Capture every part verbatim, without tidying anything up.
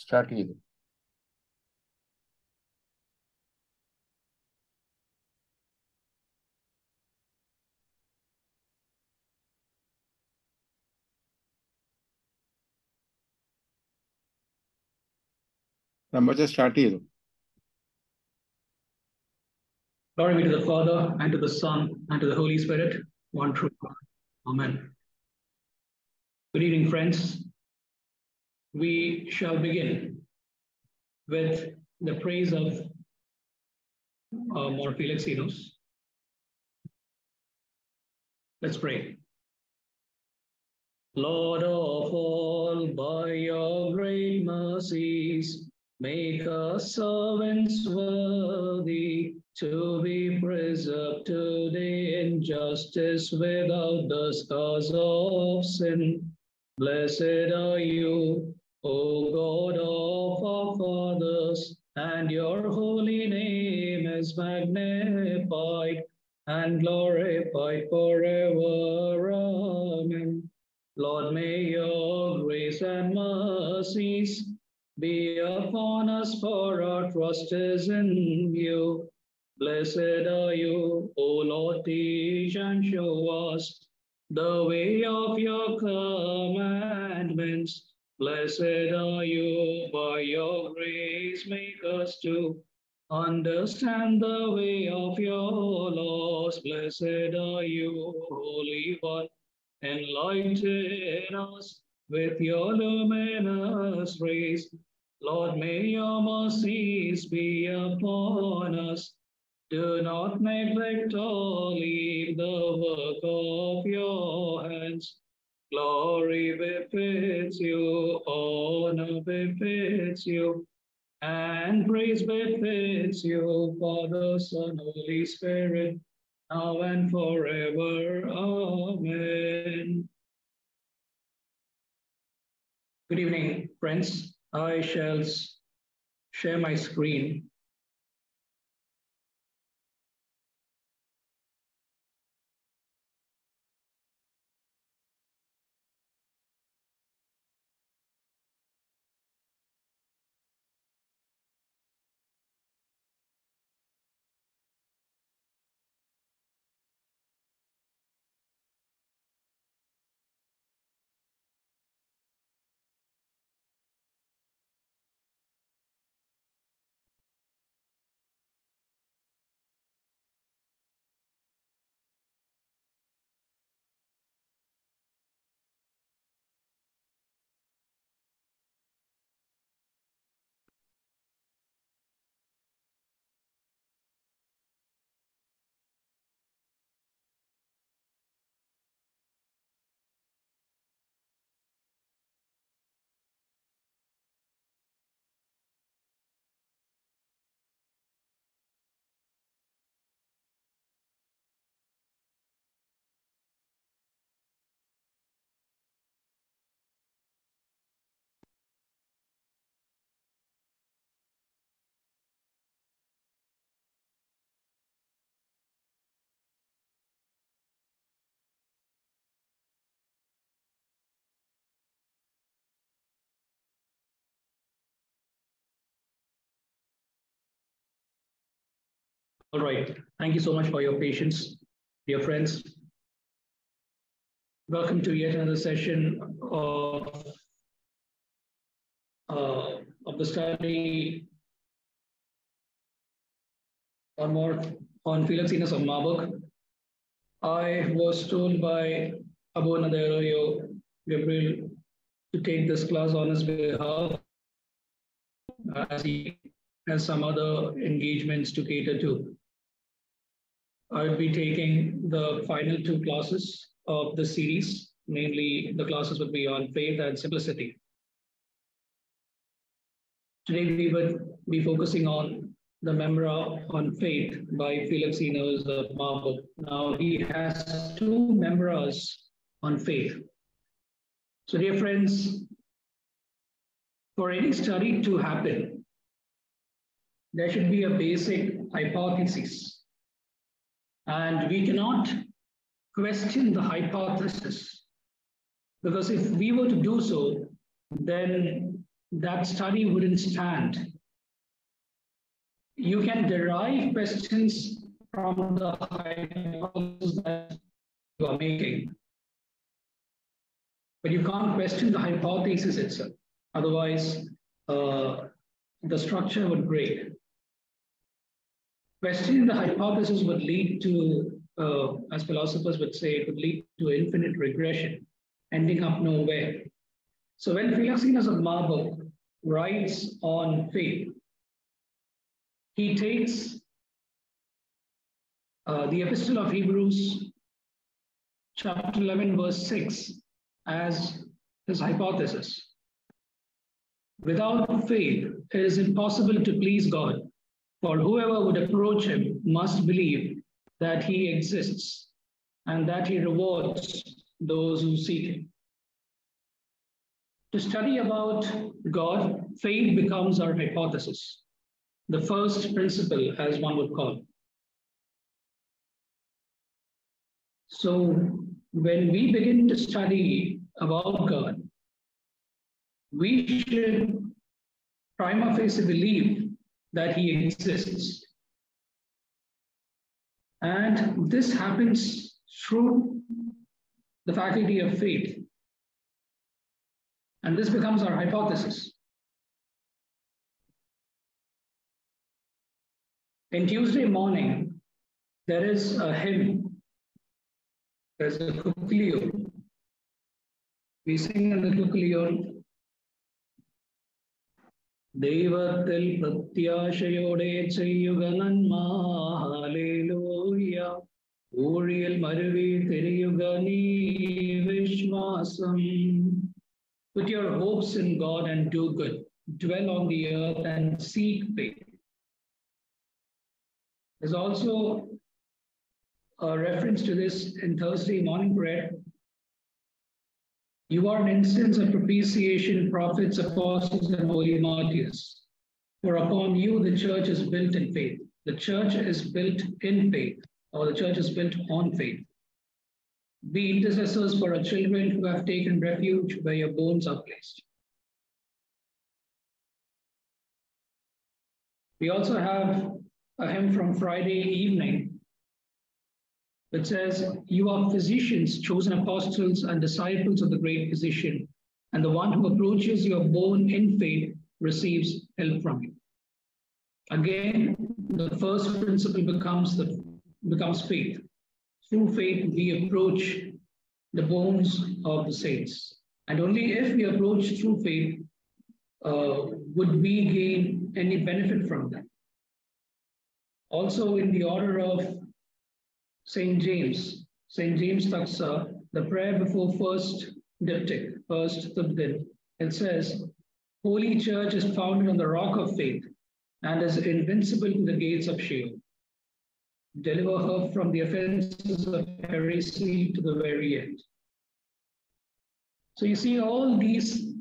Start कीजिए। Number से start ही करो। Glory be to the Father and to the Son and to the Holy Spirit, one true God. Amen. Good evening, friends. We shall begin with the praise of uh, Mor Philoxenus. Let's pray. Lord of all, by your great mercies, make us servants worthy to be preserved today in justice without the scars of sin. Blessed are you, O God of our fathers, and your holy name is magnified and glorified forever. Amen. Lord, may your grace and mercies be upon us, for our trust is in you. Blessed are you, O Lord, teach and show us the way of your commandments. Blessed are you, by your grace make us to understand the way of your laws. Blessed are you, Holy One, enlighten us with your luminous rays. Lord, may your mercies be upon us. Do not neglect or leave the work of your hands. Glory befits you, honor befits you, and praise befits you, Father, Son, Holy Spirit, now and forever. Amen. Good evening, friends. I shall share my screen. All right. Thank you so much for your patience, dear friends. Welcome to yet another session of, uh, of the study on Mor on Philoxenus of Mabbug. I was told by Abu Nadoyo Gabriel to take this class on his behalf, as he has some other engagements to cater to. I'll be taking the final two classes of the series, namely the classes would be on faith and simplicity. Today we will be focusing on the Memra on Faith by Philoxenus of Mabbug. Now he has two Memras on faith. So dear friends, for any study to happen, there should be a basic hypothesis. And we cannot question the hypothesis, because if we were to do so, then that study wouldn't stand. You can derive questions from the hypothesis that you are making, but you can't question the hypothesis itself. Otherwise, uh, the structure would break. Questioning the hypothesis would lead to, uh, as philosophers would say, it would lead to infinite regression, ending up nowhere. So when Philoxenus of Mabbug writes on faith, he takes uh, the Epistle of Hebrews, chapter eleven, verse six, as his hypothesis. Without faith, it is impossible to please God, for whoever would approach him must believe that he exists and that he rewards those who seek him. To study about God, faith becomes our hypothesis, the first principle, as one would call it. So when we begin to study about God, we should prima facie believe that he exists. And this happens through the faculty of faith. And this becomes our hypothesis. In Tuesday morning, there is a hymn. There's a kuchliyo. We sing in the kuchliyo. Devatil bhathya shayode chayyugananma, hallelujah. Uri al marvi tiri yugani vishmasam. Put your hopes in God and do good. Dwell on the earth and seek faith. There's also a reference to this in Thursday morning prayer. You are an instance of propitiation, prophets, apostles, and holy martyrs. For upon you, the church is built in faith. The church is built in faith, or the church is built on faith. Be intercessors for our children who have taken refuge where your bones are placed. We also have a hymn from Friday evening that says, you are physicians, chosen apostles and disciples of the great physician, and the one who approaches your bone in faith receives help from you. Again, the first principle becomes, the, becomes faith. Through faith, we approach the bones of the saints. And only if we approach through faith uh, would we gain any benefit from them. Also, in the order of Saint James, Saint James Taksa, the prayer before first diptych, first Tupdin, it says, Holy Church is founded on the rock of faith and is invincible to the gates of Sheol. Deliver her from the offenses of heresy to the very end. So you see, all these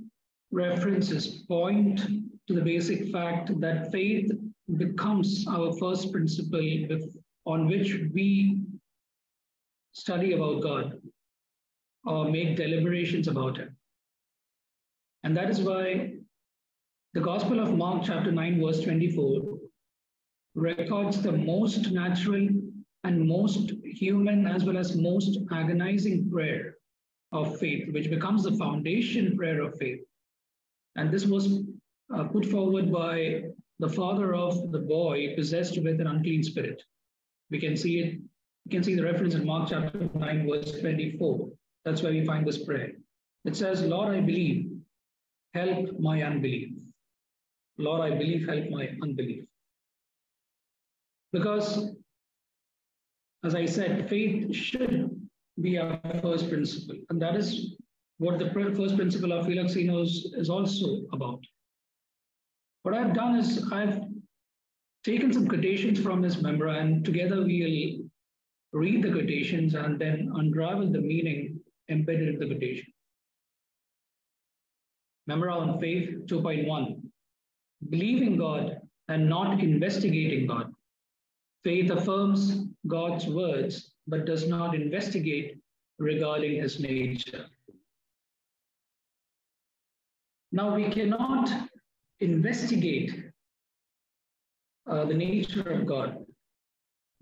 references point to the basic fact that faith becomes our first principle with, on which we study about God or make deliberations about him. And that is why the Gospel of Mark chapter nine verse twenty-four records the most natural and most human as well as most agonizing prayer of faith, which becomes the foundation prayer of faith. And this was uh, put forward by the father of the boy possessed with an unclean spirit. We can see it, you can see the reference in Mark chapter nine, verse twenty-four. That's where we find this prayer. It says, Lord, I believe, help my unbelief. Lord, I believe, help my unbelief. Because, as I said, faith should be our first principle. And that is what the first principle of Philoxenos is also about. What I've done is I've taken some quotations from his Memra, and together we'll read the quotations and then unravel the meaning embedded in the quotation. Memra on Faith two point one. Believing God and not investigating God. Faith affirms God's words, but does not investigate regarding his nature. Now, we cannot investigate uh, the nature of God.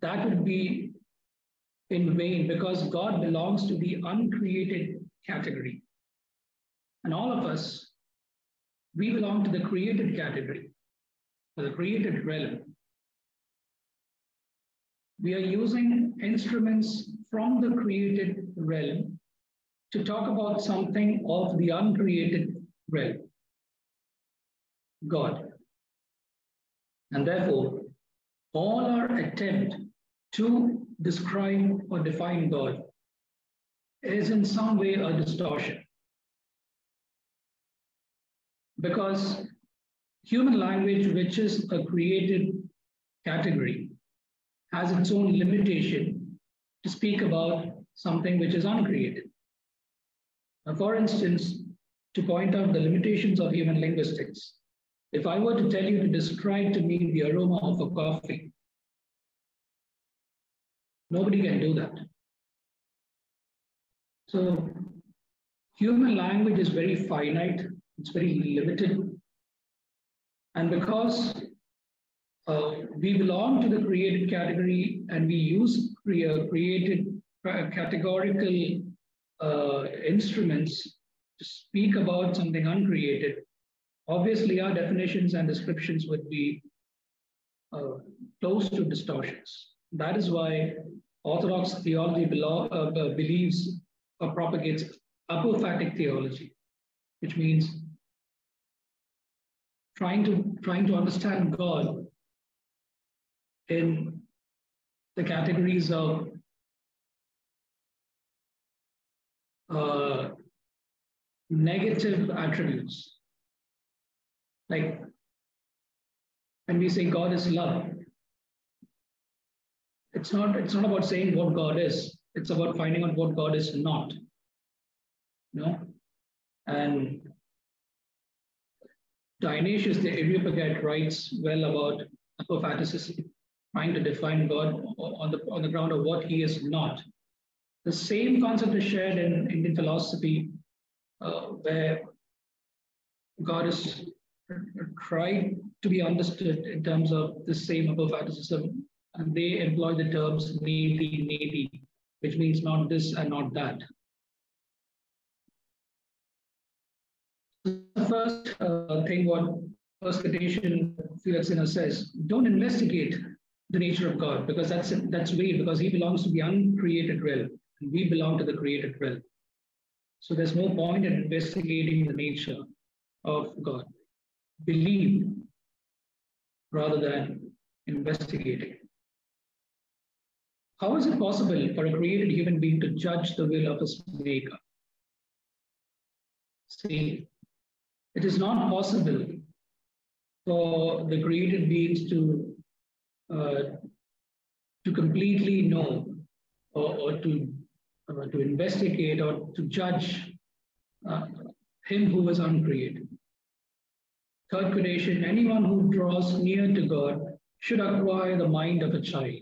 That would be in vain, because God belongs to the uncreated category. And all of us, we belong to the created category, to the created realm. We are using instruments from the created realm to talk about something of the uncreated realm, God. And therefore, all our attempt to describe or define God is in some way a distortion, because human language, which is a created category, has its own limitation to speak about something which is uncreated. Now, for instance, to point out the limitations of human linguistics, if I were to tell you to describe to me the aroma of a coffee, nobody can do that. So human language is very finite, it's very limited. And because uh, we belong to the created category and we use cre created categorical uh, instruments to speak about something uncreated, obviously our definitions and descriptions would be uh, close to distortions. That is why Orthodox theology below, uh, believes or propagates apophatic theology, which means trying to, trying to understand God in the categories of uh, negative attributes. Like when we say God is love, It's not, it's not about saying what God is, it's about finding out what God is not. No? And Dionysius the Areopagite writes well about apophaticism, trying to define God on the, on the ground of what he is not. The same concept is shared in Indian philosophy, uh, where God is tried to be understood in terms of the same apophaticism. And they employ the terms neti, neti, which means not this and not that. The first uh, thing what First Cetacean Philoxenus says, don't investigate the nature of God, because that's, that's vain, because he belongs to the uncreated realm, and we belong to the created realm. So there's no point in investigating the nature of God. Believe rather than investigating. How is it possible for a created human being to judge the will of his maker? See, it is not possible for the created beings to uh, to completely know or, or to uh, to investigate or to judge uh, him who was uncreated. Third quotation: anyone who draws near to God should acquire the mind of a child.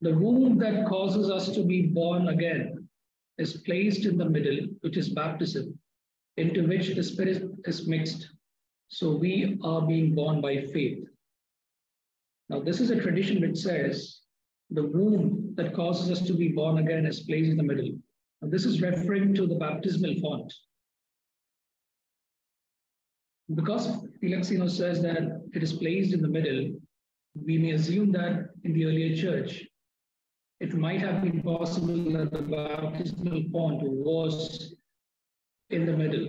The womb that causes us to be born again is placed in the middle, which is baptism, into which the spirit is mixed. So we are being born by faith. Now, this is a tradition which says the womb that causes us to be born again is placed in the middle. Now, this is referring to the baptismal font. Because Philoxenus says that it is placed in the middle, we may assume that in the earlier church, it might have been possible that the baptismal font was in the middle,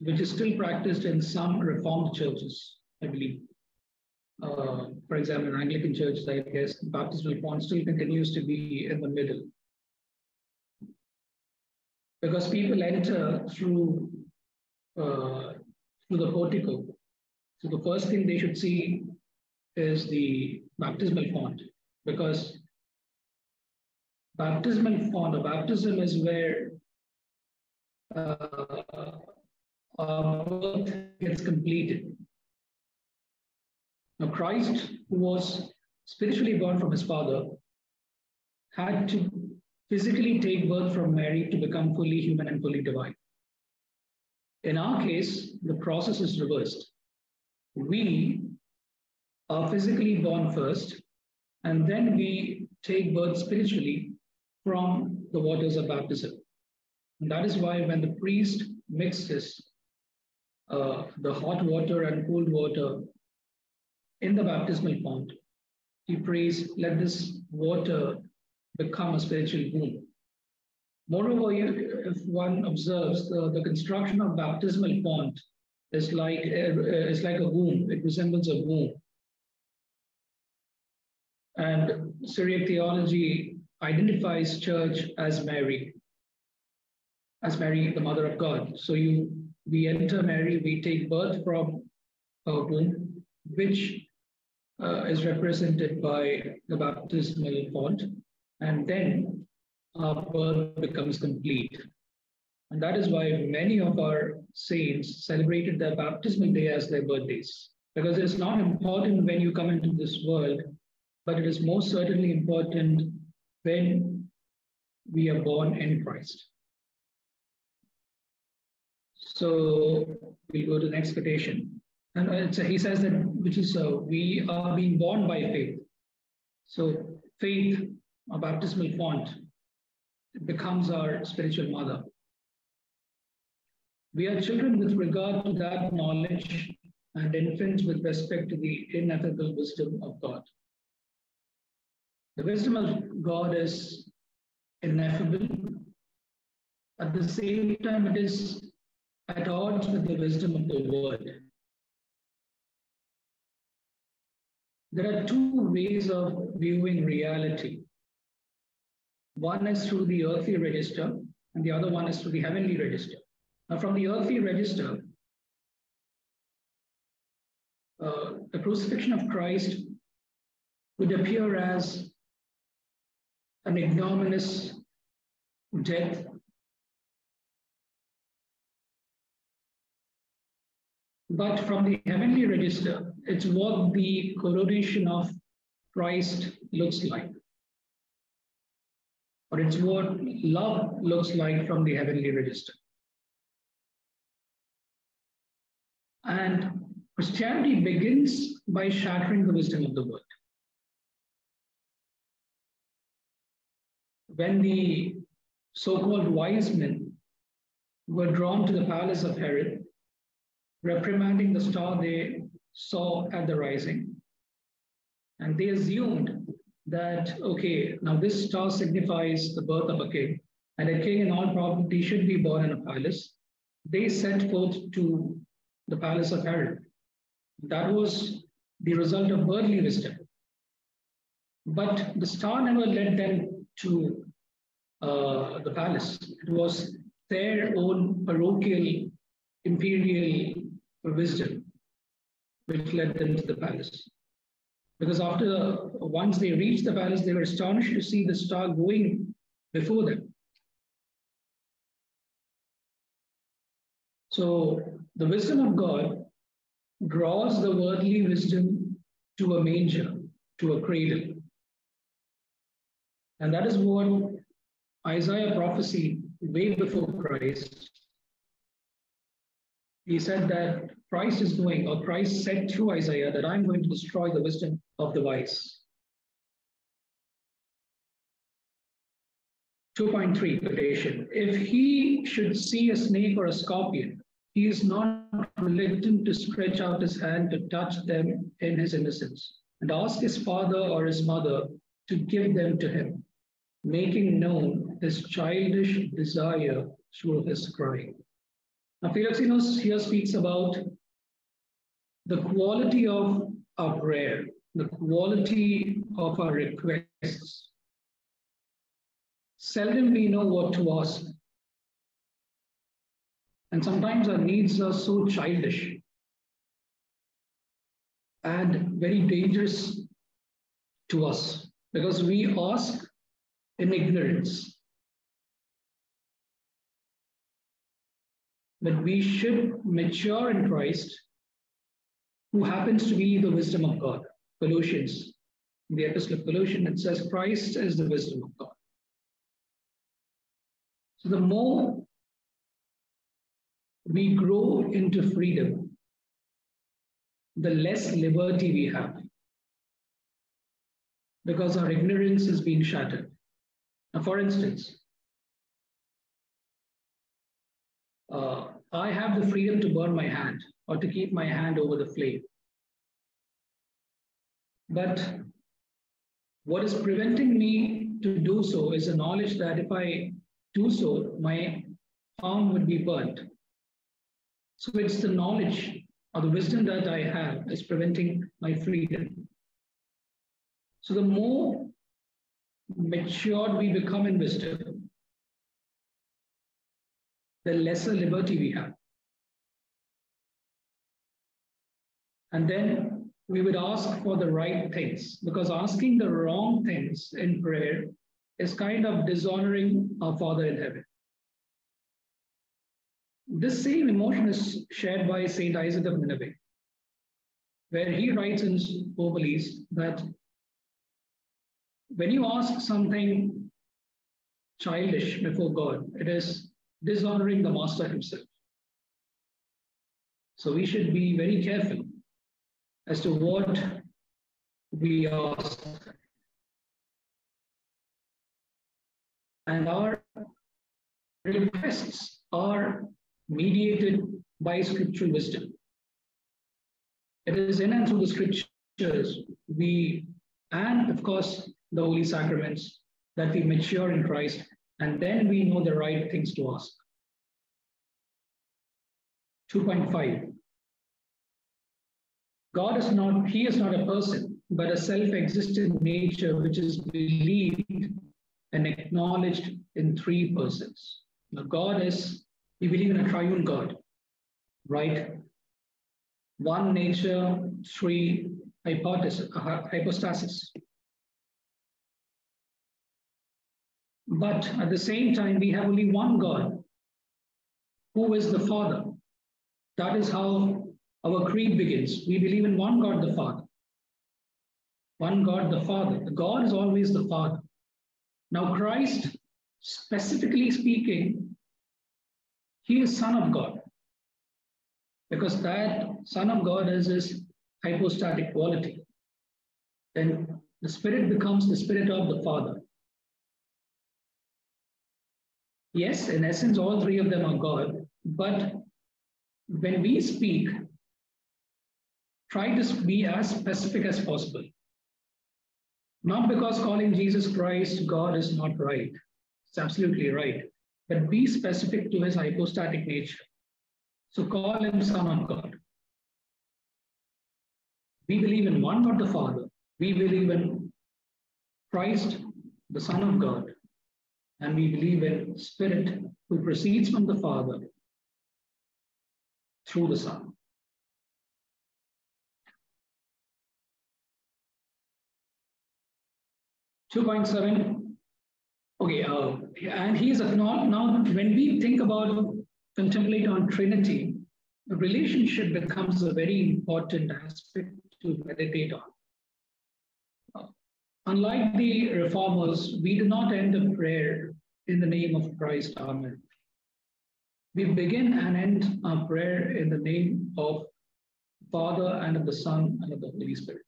which is still practiced in some Reformed churches, I believe. Uh, for example, in Anglican churches, I guess, the baptismal font still continues to be in the middle. Because people enter through, uh, through the portico. So the first thing they should see is the baptismal font, because baptismal font, or baptism, is where uh, our birth gets completed. Now, Christ, who was spiritually born from his Father, had to physically take birth from Mary to become fully human and fully divine. In our case, the process is reversed. We are physically born first, and then we take birth spiritually from the waters of baptism. And that is why when the priest mixes uh, the hot water and cold water in the baptismal font, he prays, let this water become a spiritual womb. Moreover, if one observes the, the construction of baptismal font is like, is like a womb, it resembles a womb. And Syriac theology identifies church as Mary, as Mary, the mother of God. So you, we enter Mary, we take birth from her womb, which uh, is represented by the baptismal font, and then our birth becomes complete. And that is why many of our saints celebrated their baptismal day as their birthdays, because it's not important when you come into this world, but it is most certainly important when we are born in Christ. So we go to the next quotation. And it's a, he says that, which is, uh, we are being born by faith. So faith, our baptismal font, becomes our spiritual mother. We are children with regard to that knowledge, and infants with respect to the ineffable wisdom of God. The wisdom of God is ineffable. At the same time, it is at odds with the wisdom of the world. There are two ways of viewing reality. One is through the earthly register, and the other one is through the heavenly register. Now, from the earthly register, uh, the crucifixion of Christ would appear as an ignominious death, but from the heavenly register, it's what the coronation of Christ looks like, or it's what love looks like from the heavenly register. And Christianity begins by shattering the wisdom of the world. When the so-called wise men were drawn to the palace of Herod, reprimanding the star they saw at the rising, and they assumed that, okay, now this star signifies the birth of a king, and a king in all probability should be born in a palace, they set forth to the palace of Herod. That was the result of worldly wisdom. But the star never led them to uh, the palace. It was their own parochial, imperial wisdom which led them to the palace. Because after, once they reached the palace, they were astonished to see the star going before them. So the wisdom of God draws the worldly wisdom to a manger, to a cradle. And that is what Isaiah prophesied way before Christ. He said that Christ is going, or Christ said through Isaiah, that I'm going to destroy the wisdom of the wise. two point three quotation. If he should see a snake or a scorpion, he is not reluctant to stretch out his hand to touch them in his innocence, and ask his father or his mother to give them to him, making known his childish desire through his crying. Now, Philoxenus here speaks about the quality of our prayer, the quality of our requests. Seldom we know what to ask. And sometimes our needs are so childish and very dangerous to us, because we ask in ignorance. But we should mature in Christ, who happens to be the wisdom of God. Colossians, in the Epistle of Colossians, it says Christ is the wisdom of God. So the more we grow into freedom, the less liberty we have, because our ignorance is being shattered. Now, for instance, uh, I have the freedom to burn my hand or to keep my hand over the flame. But what is preventing me to do so is the knowledge that if I do so, my arm would be burnt. So it's the knowledge or the wisdom that I have is preventing my freedom. So the more matured we become in wisdom, the lesser liberty we have. And then we would ask for the right things, because asking the wrong things in prayer is kind of dishonoring our Father in heaven. This same emotion is shared by Saint Isaac of Nineveh, where he writes in Homilies that when you ask something childish before God, it is dishonoring the Master himself. So we should be very careful as to what we ask. And our requests are mediated by scriptural wisdom. It is in and through the scriptures we, and of course, the holy sacraments, that we mature in Christ, and then we know the right things to ask. two point five. God is not, he is not a person, but a self-existent nature which is believed and acknowledged in three persons. Now, God is, we believe in a triune God, right? One nature, three hypostasis. hypostasis. But at the same time, we have only one God, who is the Father. That is how our creed begins. We believe in one God, the Father. One God, the Father. God is always the Father. Now, Christ, specifically speaking, he is Son of God, because that Son of God is his hypostatic quality. Then the Spirit becomes the Spirit of the Father. Yes, in essence, all three of them are God, but when we speak, try to be as specific as possible. Not because calling Jesus Christ God is not right. It's absolutely right. But be specific to his hypostatic nature. So call him Son of God. We believe in one God the Father. We believe in Christ, the Son of God. And we believe in Spirit, who proceeds from the Father through the Son. two point seven. Okay, uh, and he is acknowledged. Now, when we think about, contemplate on Trinity, the relationship becomes a very important aspect to meditate on. Unlike the reformers, we do not end a prayer in the name of Christ, Amen. We begin and end our prayer in the name of the Father and of the Son and of the Holy Spirit.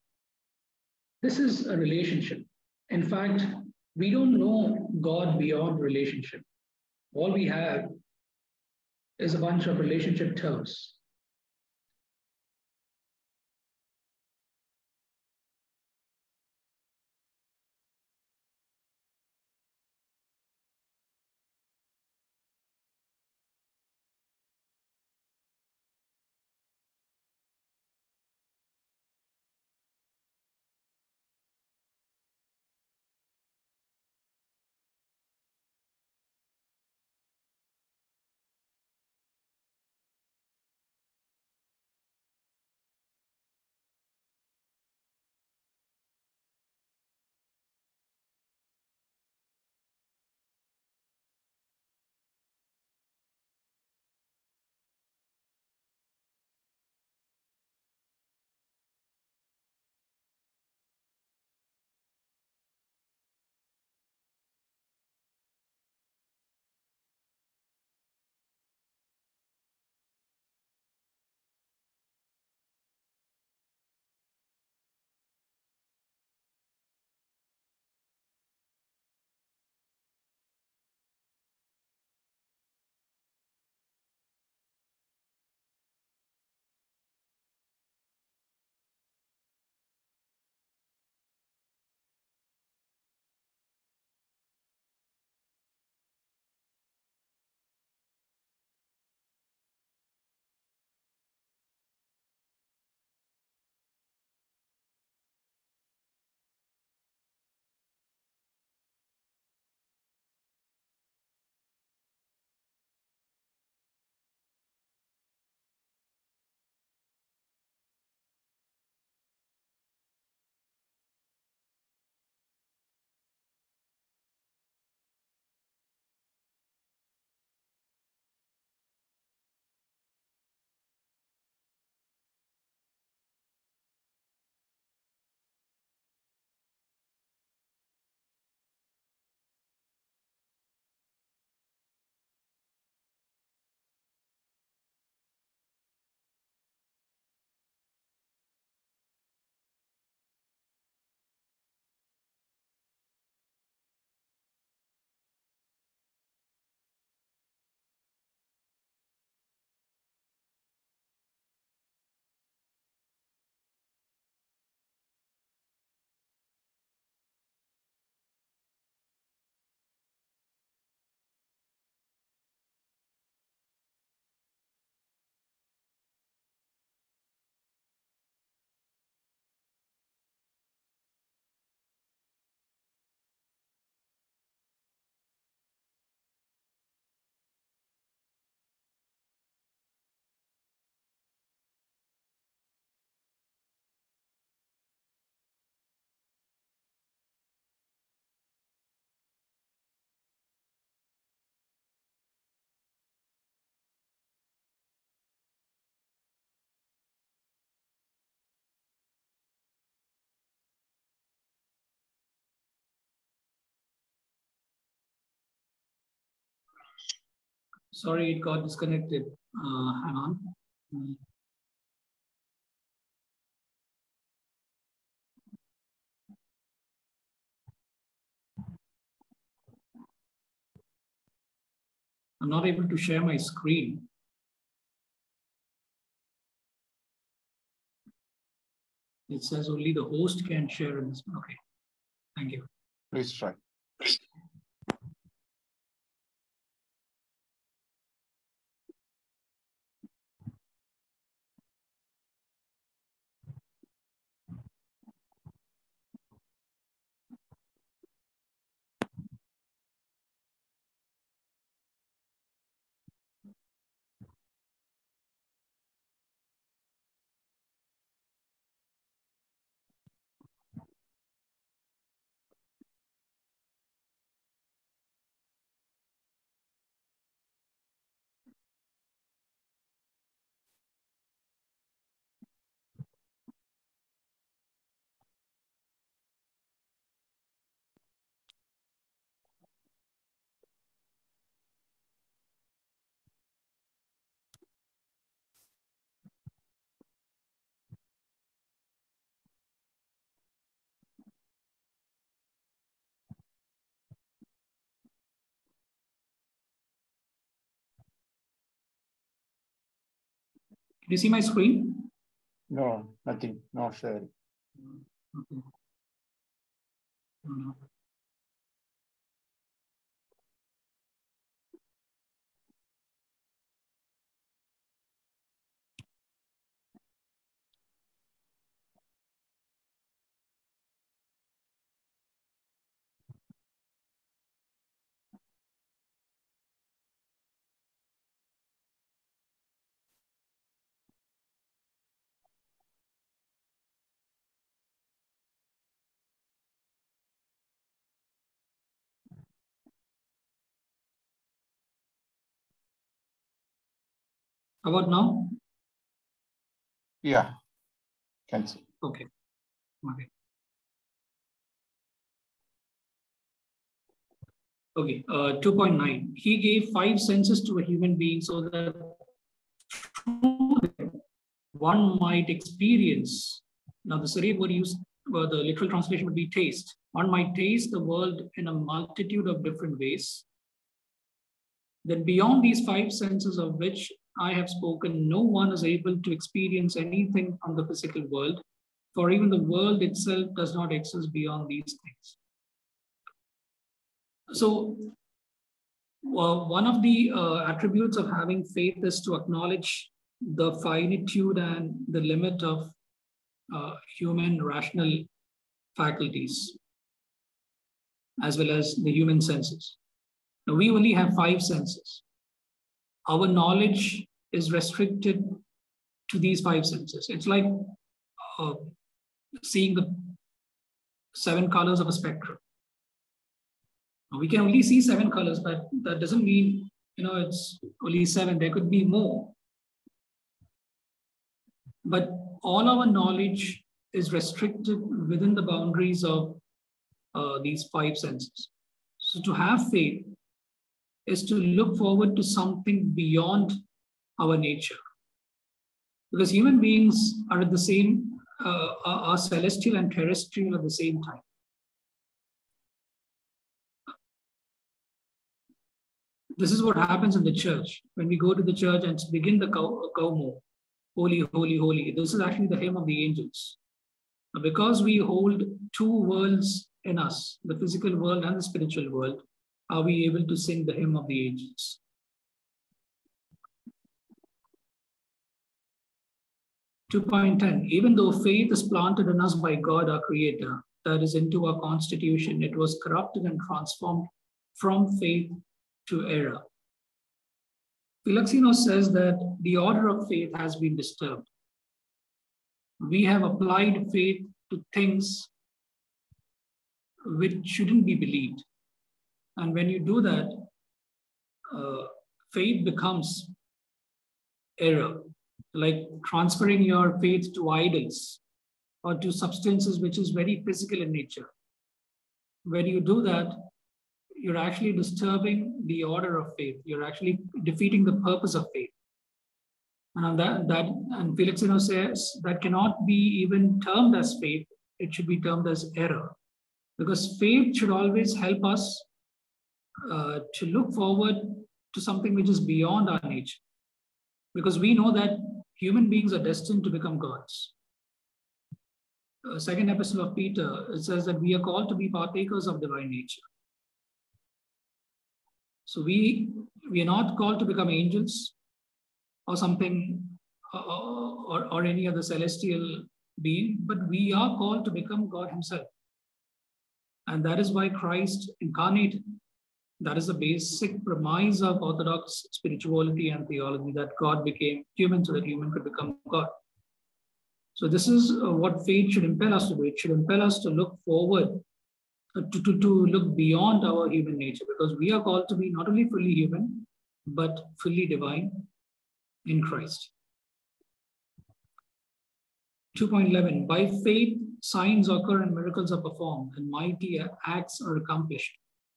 This is a relationship. In fact, we don't know God beyond relationship. All we have is a bunch of relationship terms. Sorry, it got disconnected. Uh, hang on. Mm. I'm not able to share my screen. It says only the host can share in this. Okay, thank you. Please try. Do you see my screen? No, nothing, not sharing. Okay. Oh, no. How about now? Yeah, can see. Okay. Okay. Okay. Uh, Two point nine. He gave five senses to a human being so that through them one might experience. Now the Syriac word used, well, the literal translation would be taste. One might taste the world in a multitude of different ways. Then beyond these five senses of which I have spoken, no one is able to experience anything from the physical world, for even the world itself does not exist beyond these things. So well, one of the uh, attributes of having faith is to acknowledge the finitude and the limit of uh, human rational faculties, as well as the human senses. Now, we only have five senses. Our knowledge is restricted to these five senses. It's like uh, seeing the seven colors of a spectrum. We can only see seven colors, but that doesn't mean, you know, it's only seven. There could be more. But all our knowledge is restricted within the boundaries of uh, these five senses. So to have faith is to look forward to something beyond our nature. Because human beings are at the same, uh, are celestial and terrestrial at the same time. This is what happens in the church. When we go to the church and begin the Kaumo, holy, holy, holy, this is actually the hymn of the angels. Now, because we hold two worlds in us, the physical world and the spiritual world, are we able to sing the hymn of the ages? two point ten, even though faith is planted in us by God, our creator, that is into our constitution, it was corrupted and transformed from faith to error. Philoxenus says that the order of faith has been disturbed. We have applied faith to things which shouldn't be believed. And when you do that, uh, faith becomes error, like transferring your faith to idols or to substances which is very physical in nature. When you do that, you're actually disturbing the order of faith. You're actually defeating the purpose of faith. And that, that and Philoxeno says that cannot be even termed as faith. It should be termed as error, because faith should always help us uh, to look forward to something which is beyond our nature, because we know that human beings are destined to become gods. Uh, second epistle of Peter, it says that we are called to be partakers of divine nature. So we, we are not called to become angels or something or, or, or any other celestial being, but we are called to become God himself. And that is why Christ incarnated. That is the basic premise of Orthodox spirituality and theology, that God became human so that human could become God. So this is what faith should impel us to do. It should impel us to look forward, to, to, to look beyond our human nature, because we are called to be not only fully human, but fully divine in Christ. two point eleven, by faith, signs occur and miracles are performed, and mighty acts are accomplished,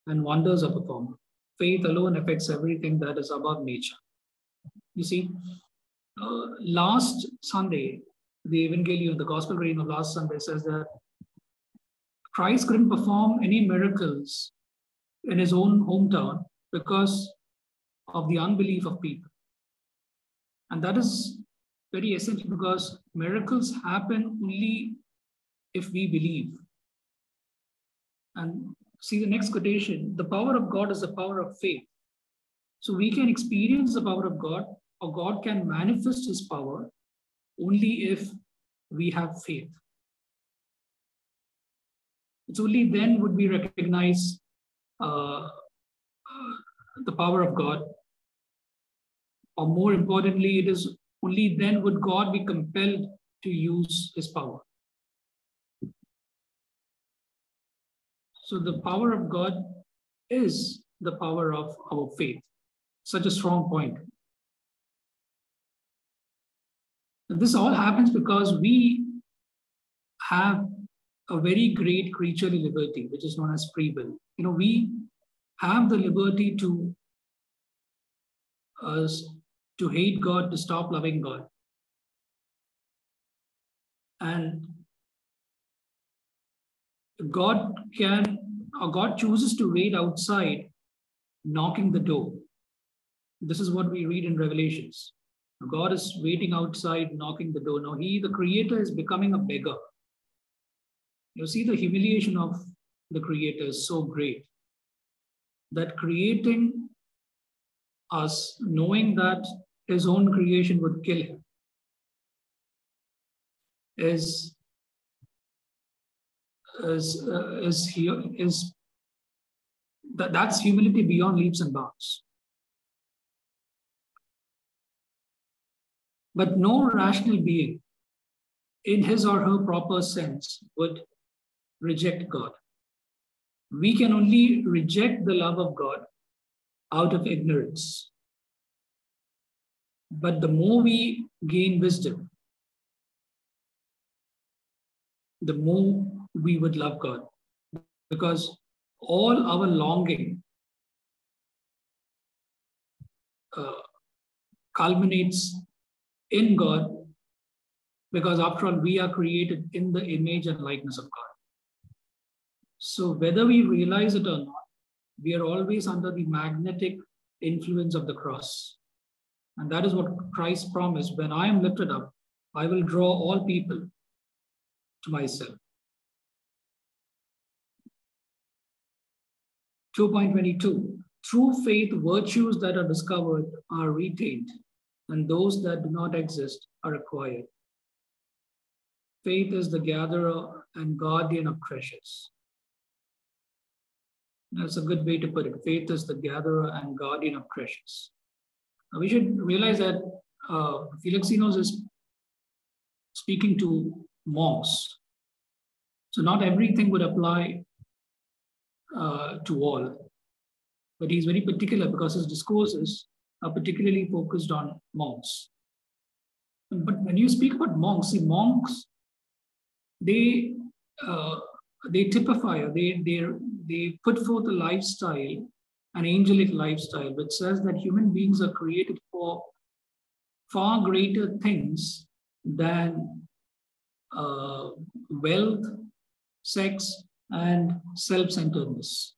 and wonders are performed. Faith alone affects everything that is above nature. You see, uh, last Sunday, the Evangelion, the Gospel reading of last Sunday, says that Christ couldn't perform any miracles in his own hometown because of the unbelief of people. And that is very essential, because miracles happen only if we believe. And see the next quotation, the power of God is the power of faith. So we can experience the power of God, or God can manifest his power, only if we have faith. It's only then would we recognize uh, the power of God, or more importantly, it is only then would God be compelled to use his power. So the power of God is the power of our faith. Such a strong point. And this all happens because we have a very great creaturely liberty, which is known as free will. You know, we have the liberty to uh, to hate God, to stop loving God. And God can, or God chooses to wait outside, knocking the door. This is what we read in Revelations. God is waiting outside, knocking the door. Now he, the creator, is becoming a beggar. You see, the humiliation of the creator is so great that creating us, knowing that his own creation would kill him, is Is, uh, is he is that that's humility beyond leaps and bounds. But no rational being in his or her proper sense would reject God. We can only reject the love of God out of ignorance. But the more we gain wisdom, the more we would love God, because all our longing uh, culminates in God, because after all, we are created in the image and likeness of God. So whether we realize it or not, we are always under the magnetic influence of the cross. And that is what Christ promised. When I am lifted up, I will draw all people to myself. two point twenty-two, through faith, virtues that are discovered are retained, and those that do not exist are acquired. Faith is the gatherer and guardian of treasures. That's a good way to put it. Faith is the gatherer and guardian of treasures. Now we should realize that uh, Philoxenos is speaking to monks. So not everything would apply Uh, to all, but he's very particular because his discourses are particularly focused on monks. But when you speak about monks, see, monks, they uh, they typify, they they they put forth a lifestyle, an angelic lifestyle, which says that human beings are created for far greater things than uh, wealth, sex, and self-centeredness.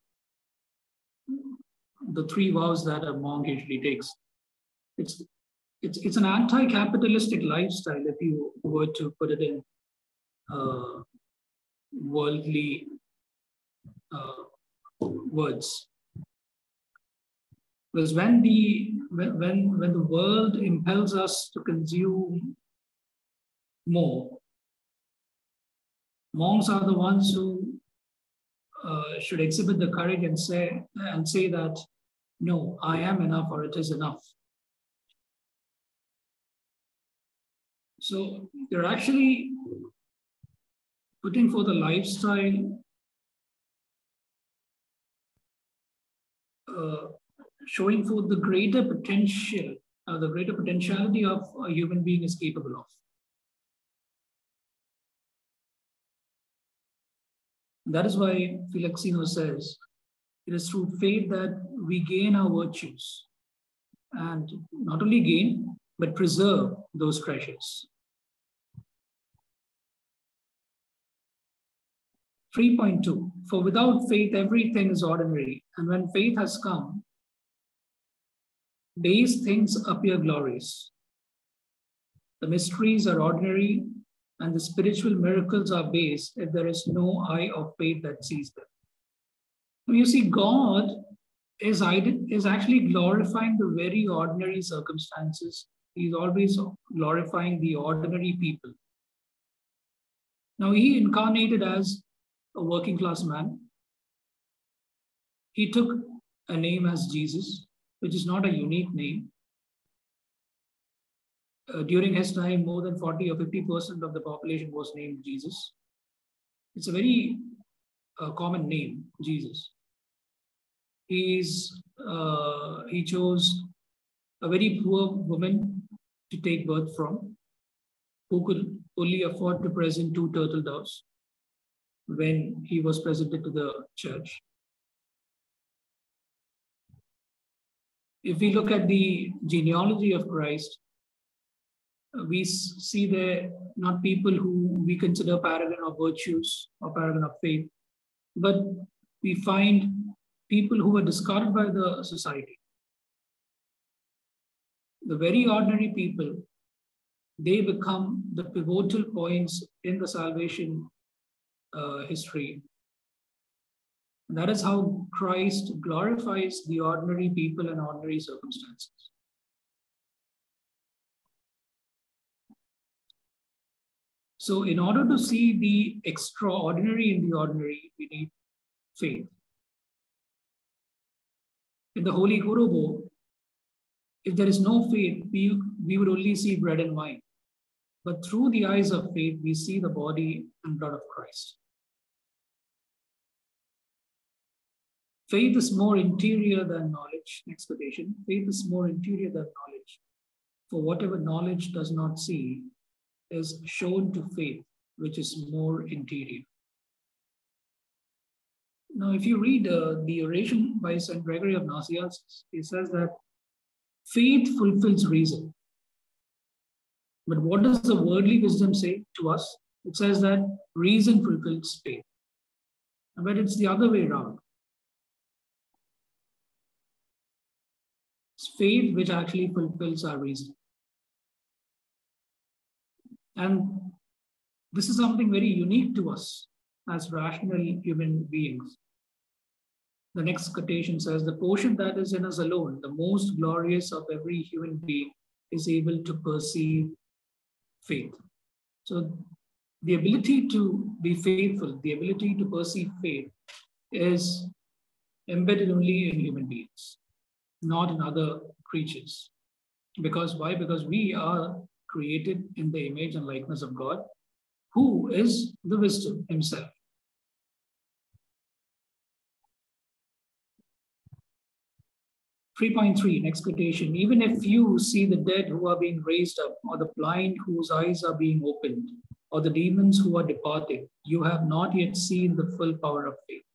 The three vows that a monk usually takes. It's, it's, it's an anti-capitalistic lifestyle, if you were to put it in uh, worldly uh, words. Because when the when when the world impels us to consume more, monks are the ones who uh, should exhibit the courage and say and say that no, I am enough, or it is enough. So they're actually putting forth a lifestyle, Uh, showing forth the greater potential, uh, the greater potentiality of a human being is capable of. That is why Philoxenus says, it is through faith that we gain our virtues, and not only gain, but preserve those treasures. three point two, for without faith, everything is ordinary. And when faith has come, these things appear glorious. The mysteries are ordinary, and the spiritual miracles are base if there is no eye of faith that sees them. So you see, God is, is actually glorifying the very ordinary circumstances. He's always glorifying the ordinary people. Now, he incarnated as a working class man. He took a name as Jesus, which is not a unique name. Uh, during his time, more than forty or fifty percent of the population was named Jesus. It's a very uh, common name, Jesus. He's, uh, he chose a very poor woman to take birth from, who could only afford to present two turtle doves when he was presented to the church. If we look at the genealogy of Christ, we see there not people who we consider paragon of virtues or paragon of faith, but we find people who were discarded by the society. The very ordinary people, they become the pivotal points in the salvation uh, history. That is how Christ glorifies the ordinary people and ordinary circumstances. So in order to see the extraordinary in the ordinary, we need faith. In the Holy Korobo, if there is no faith, we, we would only see bread and wine. But through the eyes of faith, we see the body and blood of Christ. Faith is more interior than knowledge. Next quotation. Faith is more interior than knowledge. For whatever knowledge does not see is shown to faith, which is more interior. Now, if you read uh, the oration by Saint Gregory of Nazianzus, he says that faith fulfills reason. But what does the worldly wisdom say to us? It says that reason fulfills faith. But it's the other way around. Faith which actually fulfills our reason. And this is something very unique to us as rational human beings. The next quotation says, the portion that is in us alone, the most glorious of every human being, is able to perceive faith. So the ability to be faithful, the ability to perceive faith is embedded only in human beings, not in other creatures. Because why? Because we are created in the image and likeness of God, who is the wisdom himself. three point three, next quotation. Even if you see the dead who are being raised up, or the blind whose eyes are being opened, or the demons who are departing, you have not yet seen the full power of faith.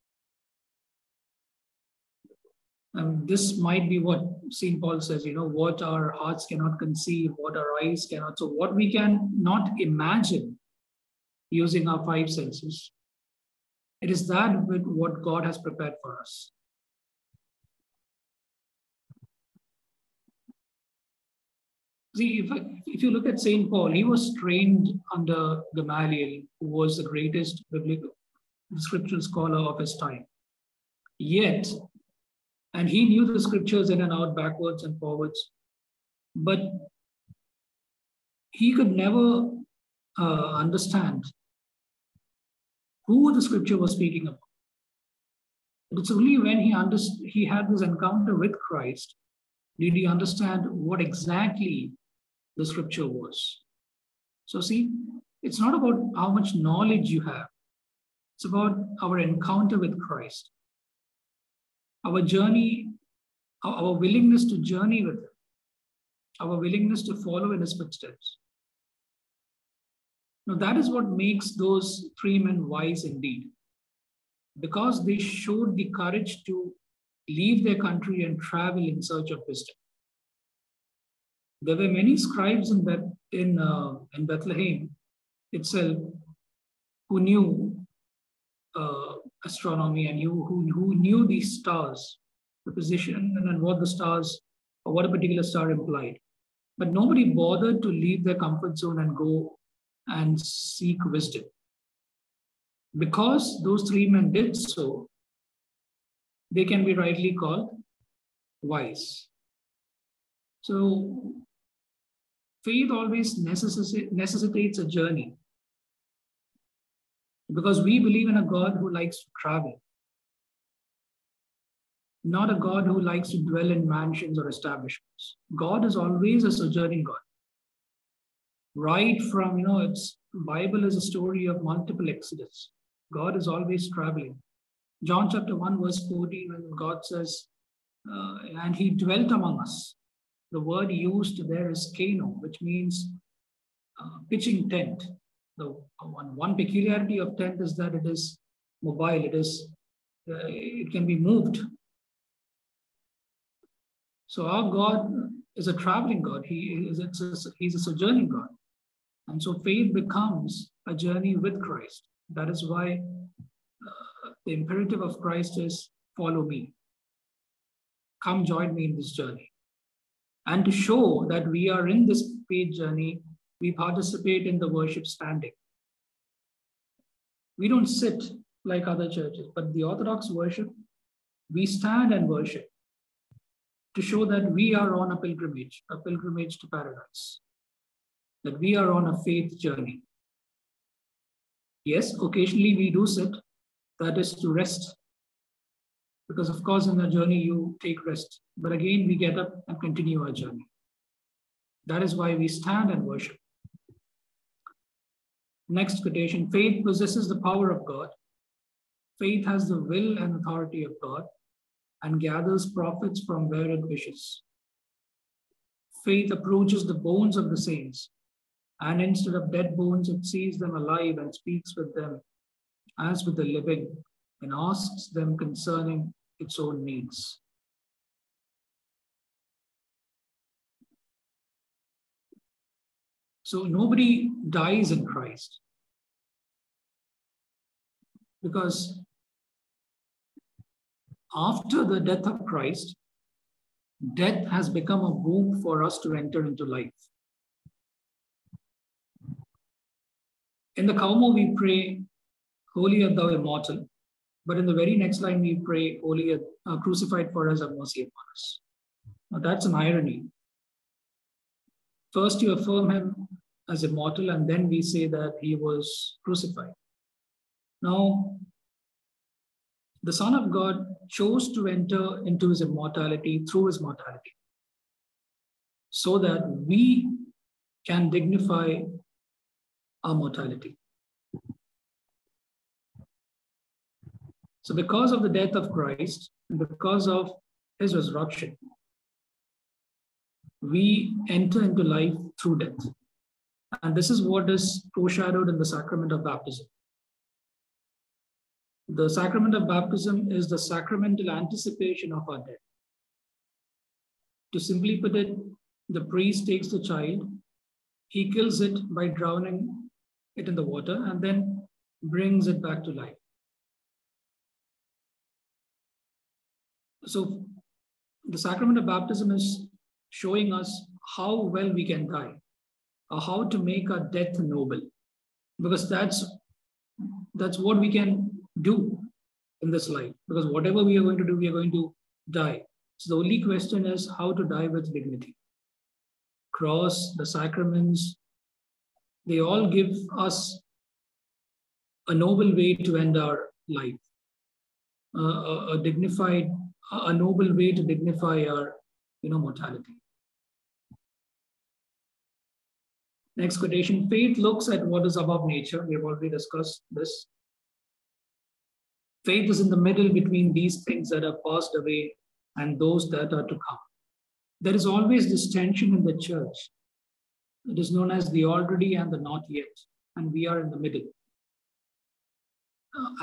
Um, this might be what Saint Paul says, you know, what our hearts cannot conceive, what our eyes cannot. So what we can not imagine using our five senses, it is that with what God has prepared for us. See, if, if you look at Saint Paul, he was trained under Gamaliel, who was the greatest biblical scriptural scholar of his time. Yet, and he knew the scriptures in and out, backwards and forwards, but he could never uh, understand who the scripture was speaking about. It's only when he understood, he had this encounter with Christ, did he understand what exactly the scripture was. So see, it's not about how much knowledge you have. It's about our encounter with Christ, our journey, our willingness to journey with Him, our willingness to follow in His footsteps. Now that is what makes those three men wise indeed, because they showed the courage to leave their country and travel in search of wisdom. There were many scribes in, Beth, in, uh, in Bethlehem itself who knew uh, astronomy and knew, who, who knew these stars, the position and what the stars, or what a particular star implied. But nobody bothered to leave their comfort zone and go and seek wisdom. Because those three men did so, they can be rightly called wise. So faith always necessi- necessitates a journey, because we believe in a God who likes to travel, not a God who likes to dwell in mansions or establishments. God is always a sojourning God. Right from, you know, it's Bible is a story of multiple exodus. God is always traveling. John chapter one, verse fourteen, when God says, uh, and he dwelt among us. The word used there is keno, which means uh, pitching tent. The one, one peculiarity of tent is that it is mobile, it is uh, it can be moved. So our God is a traveling God. He is it's a, he's a sojourning God. And so faith becomes a journey with Christ. That is why uh, the imperative of Christ is follow me. Come join me in this journey. And to show that we are in this faith journey, we participate in the worship standing. We don't sit like other churches, but the Orthodox worship, we stand and worship to show that we are on a pilgrimage, a pilgrimage to paradise, that we are on a faith journey. Yes, occasionally we do sit, that is to rest, because of course in a journey you take rest, but again we get up and continue our journey. That is why we stand and worship. Next quotation, faith possesses the power of God. Faith has the will and authority of God and gathers prophets from where it wishes. Faith approaches the bones of the saints, and instead of dead bones, it sees them alive and speaks with them as with the living and asks them concerning its own needs. So nobody dies in Christ, because after the death of Christ, death has become a womb for us to enter into life. In the Kaumo, we pray, Holy art thou immortal, but in the very next line, we pray, Holy art, uh, crucified for us, have mercy upon us. Now that's an irony. First, you affirm him as immortal, and then we say that he was crucified. Now, the Son of God chose to enter into his immortality through his mortality, so that we can dignify our mortality. So because of the death of Christ, and because of his resurrection, we enter into life through death. And this is what is foreshadowed in the sacrament of baptism. The sacrament of baptism is the sacramental anticipation of our death. To simply put it, the priest takes the child, he kills it by drowning it in the water, and then brings it back to life. So the sacrament of baptism is showing us how well we can die, or how to make our death noble, because that's, that's what we can do in this life, because whatever we are going to do, we are going to die. So the only question is how to die with dignity. Cross, the sacraments, they all give us a noble way to end our life, uh, a, a dignified, a noble way to dignify our, you know, mortality. Next quotation, faith looks at what is above nature. We have already discussed this. Faith is in the middle between these things that are passed away and those that are to come. There is always this tension in the church. It is known as the already and the not yet, and we are in the middle.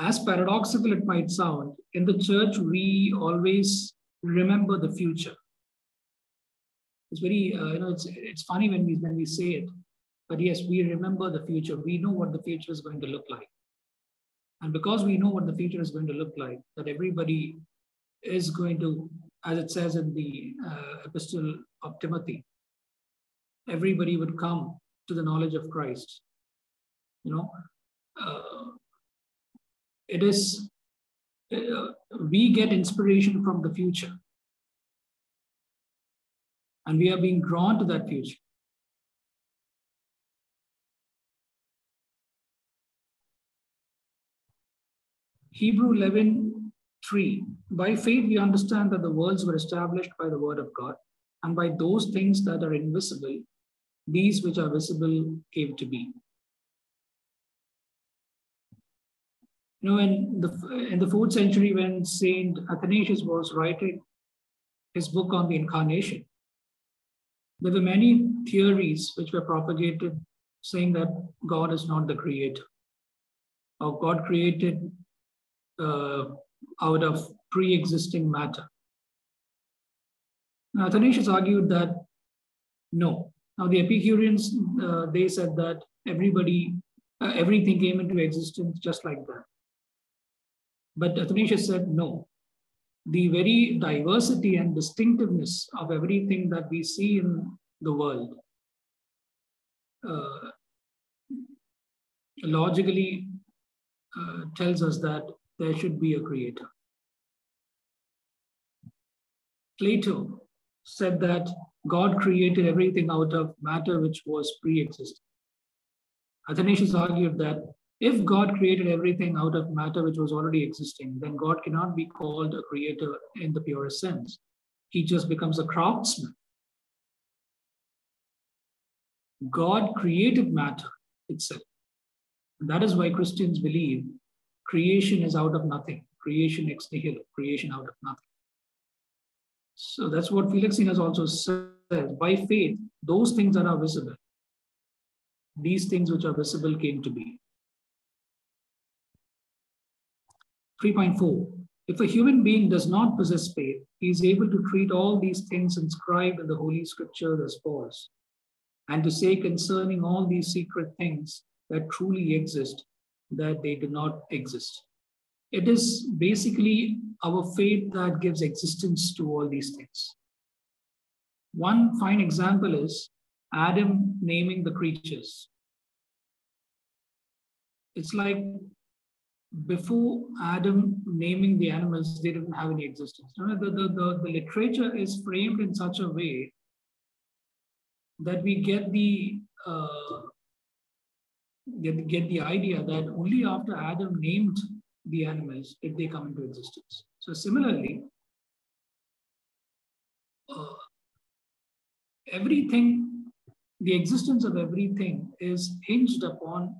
As paradoxical it might sound, in the church, we always remember the future. It's very, uh, you know, it's, it's funny when we, when we say it, but yes, we remember the future. We know what the future is going to look like. And because we know what the future is going to look like, that everybody is going to, as it says in the uh, Epistle of Timothy, everybody would come to the knowledge of Christ. You know, uh, It is, uh, we get inspiration from the future, and we are being drawn to that future. Hebrews eleven three, by faith we understand that the worlds were established by the word of God, and by those things that are invisible, these which are visible came to be. You know, in the, in the fourth century, when Saint Athanasius was writing his book on the Incarnation, there were many theories which were propagated saying that God is not the creator, or God created uh, out of pre-existing matter. Now, Athanasius argued that no. Now, the Epicureans, uh, they said that everybody, uh, everything came into existence just like that. But Athanasius said, no, the very diversity and distinctiveness of everything that we see in the world, uh, logically uh, tells us that there should be a creator. Plato said that God created everything out of matter which was pre-existent. Athanasius argued that if God created everything out of matter which was already existing, then God cannot be called a creator in the purest sense. He just becomes a craftsman. God created matter itself. And that is why Christians believe creation is out of nothing. Creation ex nihilo, creation out of nothing. So that's what Philoxenus also says. By faith, those things that are visible, these things which are visible came to be. three point four, if a human being does not possess faith, he is able to treat all these things inscribed in the Holy Scriptures as false, and to say concerning all these secret things that truly exist, that they do not exist. It is basically our faith that gives existence to all these things. One fine example is Adam naming the creatures. It's like, before Adam naming the animals, they didn't have any existence. The, the, the, the literature is framed in such a way that we get the, uh, get, get the idea that only after Adam named the animals did they come into existence. So similarly, uh, everything, the existence of everything is hinged upon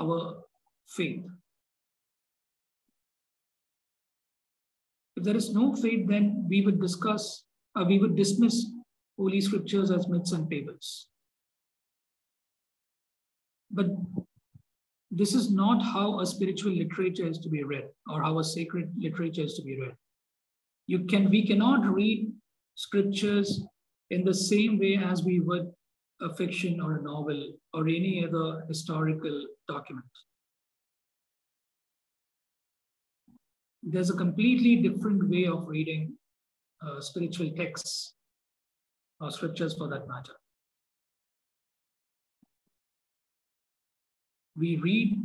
our faith. If there is no faith, then we would discuss, uh, we would dismiss Holy Scriptures as myths and fables. But this is not how a spiritual literature is to be read, or how a sacred literature is to be read. You can, we cannot read scriptures in the same way as we would a fiction or a novel or any other historical document. There's a completely different way of reading uh, spiritual texts or scriptures for that matter. We read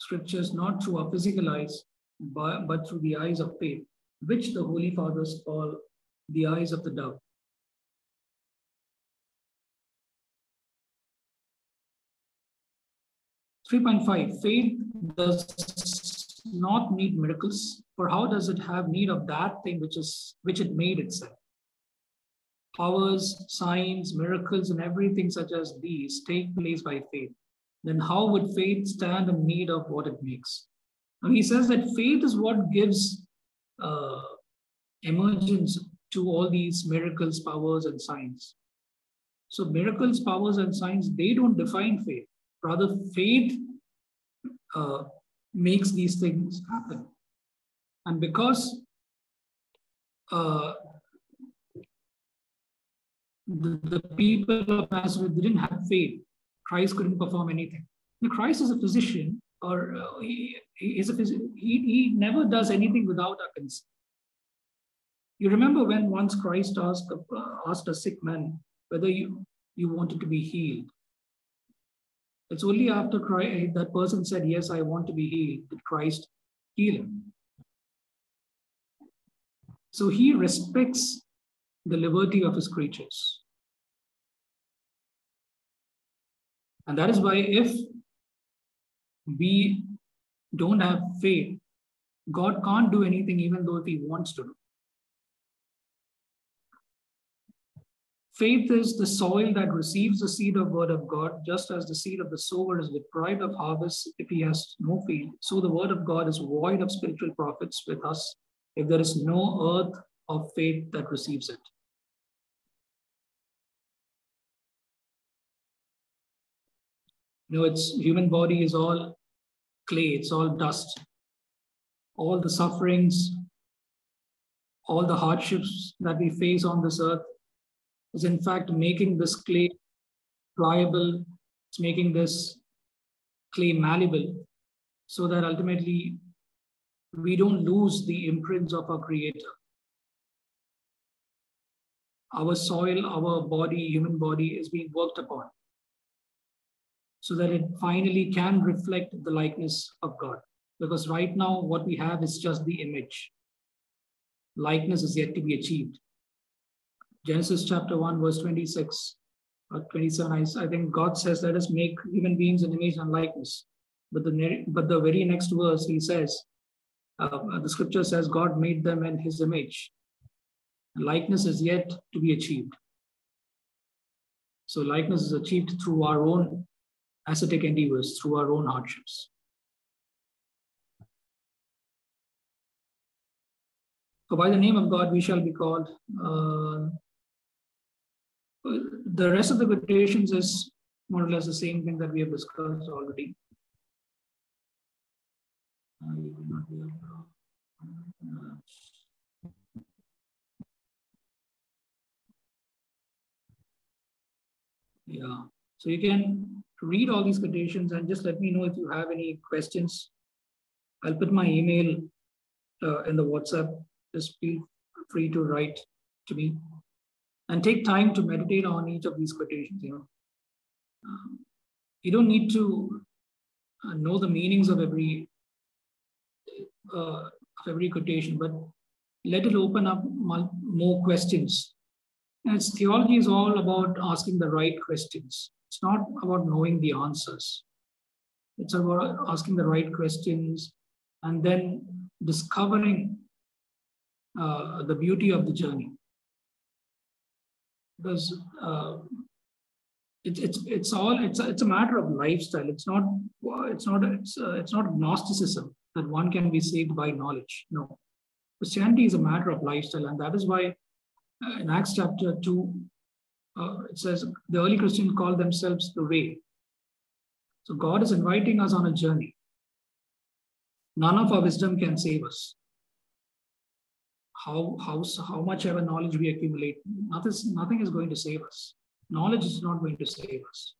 scriptures not through our physical eyes, but, but through the eyes of faith, which the Holy Fathers call the eyes of the dove. three point five, faith does not need miracles, for how does it have need of that thing which is which it made itself? Powers, signs, miracles, and everything such as these take place by faith. Then how would faith stand in need of what it makes? And he says that faith is what gives uh, emergence to all these miracles, powers, and signs. So miracles, powers, and signs, they don't define faith. Rather, faith uh, makes these things happen. And because uh, the, the people of Nazareth didn't have faith, Christ couldn't perform anything. Now, Christ is a physician, or uh, he, he, is a physician. He, he never does anything without our consent. You remember when once Christ asked, uh, asked a sick man whether you, you wanted to be healed. It's only after Christ, that person said, yes, I want to be healed, did Christ heal him. So he respects the liberty of his creatures. And that is why if we don't have faith, God can't do anything even though if he wants to do. Faith is the soil that receives the seed of word of God, just as the seed of the sower is deprived of harvest if he has no field. So the word of God is void of spiritual profits with us if there is no earth of faith that receives it. You know, its human body is all clay, it's all dust. All the sufferings, all the hardships that we face on this earth, is in fact making this clay pliable, it's making this clay malleable, so that ultimately we don't lose the imprints of our Creator. Our soil, our body, human body is being worked upon so that it finally can reflect the likeness of God. Because right now what we have is just the image. Likeness is yet to be achieved. Genesis chapter one, verse twenty-six or twenty-seven, I, I think God says, let us make human beings in image and likeness. But the, but the very next verse, he says, uh, the scripture says, God made them in his image. Likeness is yet to be achieved. So likeness is achieved through our own ascetic endeavors, through our own hardships. For by the name of God, we shall be called. Uh, The rest of the quotations is more or less the same thing that we have discussed already. Yeah, so you can read all these quotations and just let me know if you have any questions. I'll put my email uh, in the WhatsApp. Just feel free to write to me. And take time to meditate on each of these quotations. You know, um, you don't need to uh, know the meanings of every uh, of every quotation, but let it open up more questions. And it's, theology is all about asking the right questions. It's not about knowing the answers. It's about asking the right questions and then discovering uh, the beauty of the journey. Because uh, it, it's it's all it's it's a matter of lifestyle. It's not it's not it's uh, it's not Gnosticism that one can be saved by knowledge. No, Christianity is a matter of lifestyle, and that is why uh, in Acts chapter two uh, it says the early Christians called themselves the way. So God is inviting us on a journey. None of our wisdom can save us. how, how, how much ever knowledge we accumulate, nothing, nothing is going to save us. Knowledge is not going to save us.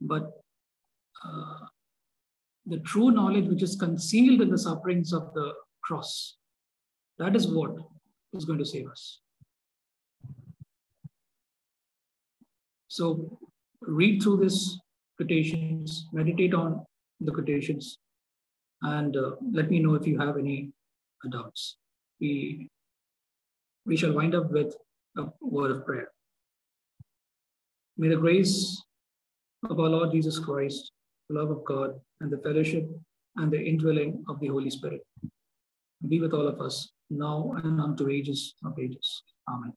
But uh, the true knowledge which is concealed in the sufferings of the cross, that is what is going to save us. So read through these quotations, meditate on the quotations, and uh, let me know if you have any doubts. We, we shall wind up with a word of prayer. May the grace of our Lord Jesus Christ, the love of God, and the fellowship and the indwelling of the Holy Spirit be with all of us now and unto ages of ages. Amen.